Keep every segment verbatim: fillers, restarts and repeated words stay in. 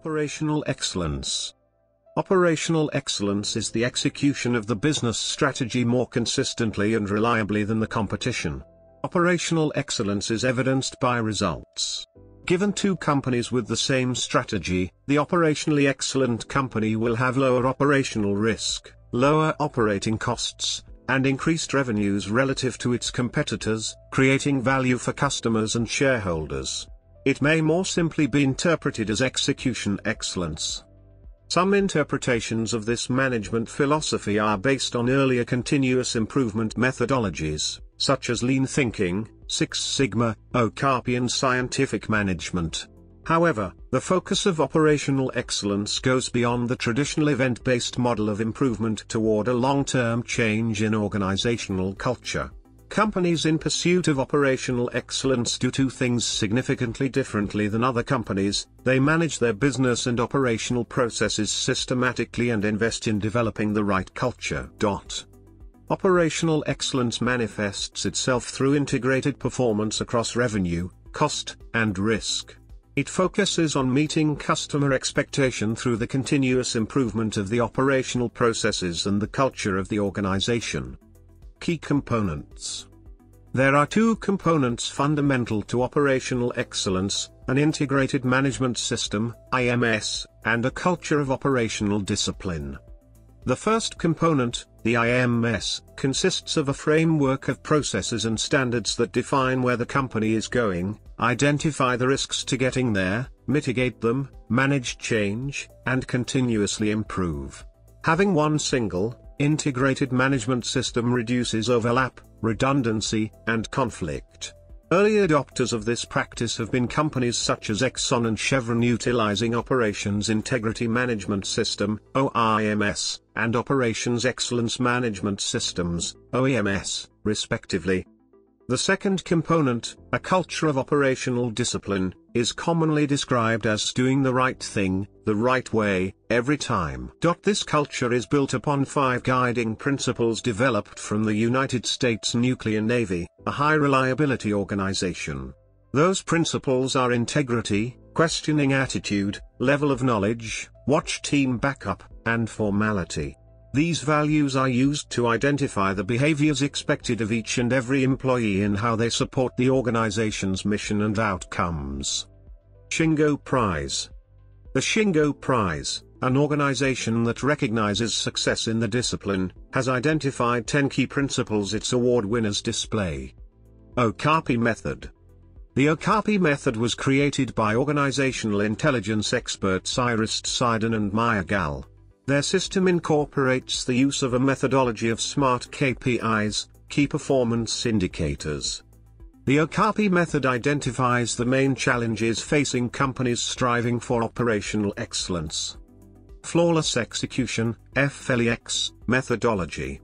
Operational Excellence. Operational excellence is the execution of the business strategy more consistently and reliably than the competition. Operational excellence is evidenced by results. Given two companies with the same strategy, the operationally excellent company will have lower operational risk, lower operating costs, and increased revenues relative to its competitors, creating value for customers and shareholders. It may more simply be interpreted as execution excellence. Some interpretations of this management philosophy are based on earlier continuous improvement methodologies, such as lean thinking, Six Sigma, Okapi, and scientific management. However, the focus of operational excellence goes beyond the traditional event-based model of improvement toward a long-term change in organizational culture. Companies in pursuit of operational excellence do two things significantly differently than other companies: they manage their business and operational processes systematically and invest in developing the right culture. Operational excellence manifests itself through integrated performance across revenue, cost, and risk. It focuses on meeting customer expectation through the continuous improvement of the operational processes and the culture of the organization. Key components. There are two components fundamental to operational excellence: an integrated management system, I M S, and a culture of operational discipline. The first component, the I M S, consists of a framework of processes and standards that define where the company is going, identify the risks to getting there, mitigate them, manage change, and continuously improve. Having one single, integrated management system reduces overlap, redundancy, and conflict. Early adopters of this practice have been companies such as Exxon and Chevron, utilizing Operations Integrity Management System, O I M S, and Operations Excellence Management Systems, O E M S, respectively. The second component, a culture of operational discipline, is commonly described as doing the right thing, the right way, every time. This culture is built upon five guiding principles developed from the United States Nuclear Navy, a high-reliability organization. Those principles are integrity, questioning attitude, level of knowledge, watch team backup, and formality. These values are used to identify the behaviors expected of each and every employee and how they support the organization's mission and outcomes. Shingo Prize. The Shingo Prize, an organization that recognizes success in the discipline, has identified ten key principles its award winners display. Okapi Method. The Okapi Method was created by organizational intelligence experts Iris Tseiden and Maya Gal. Their system incorporates the use of a methodology of SMART K P Is, Key Performance Indicators. The Okapi Method identifies the main challenges facing companies striving for operational excellence. Flawless Execution, F L E X, methodology.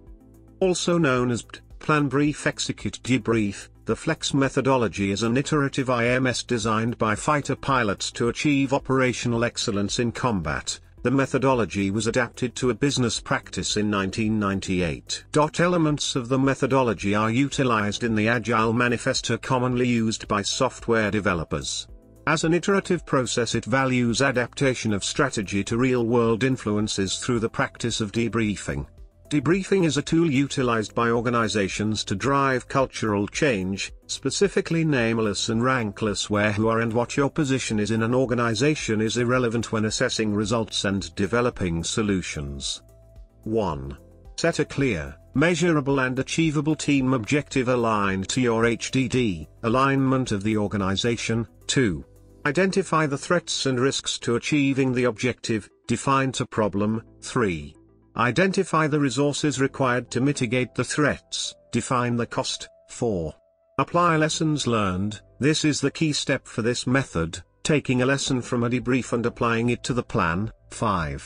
Also known as P D, Plan Brief Execute Debrief, the FLEX methodology is an iterative I M S designed by fighter pilots to achieve operational excellence in combat. The methodology was adapted to a business practice in nineteen ninety-eight. Elements of the methodology are utilized in the Agile Manifesto, commonly used by software developers. As an iterative process, it values adaptation of strategy to real-world influences through the practice of debriefing. Debriefing is a tool utilized by organizations to drive cultural change, specifically nameless and rankless, where who are and what your position is in an organization is irrelevant when assessing results and developing solutions. one. Set a clear, measurable and achievable team objective aligned to your H D D, alignment of the organization. two. Identify the threats and risks to achieving the objective, define the problem. three. Identify the resources required to mitigate the threats, define the cost. four. Apply lessons learned. This is the key step for this method, taking a lesson from a debrief and applying it to the plan. five.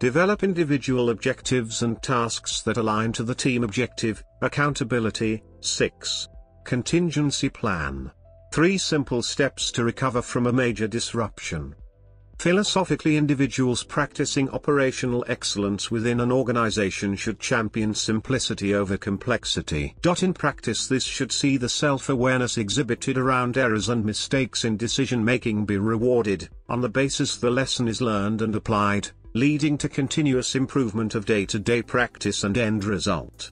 Develop individual objectives and tasks that align to the team objective, accountability. six. Contingency plan. three simple steps to recover from a major disruption. Philosophically, individuals practicing operational excellence within an organization should champion simplicity over complexity. In practice, this should see the self-awareness exhibited around errors and mistakes in decision-making be rewarded, on the basis the lesson is learned and applied, leading to continuous improvement of day-to-day practice and end result.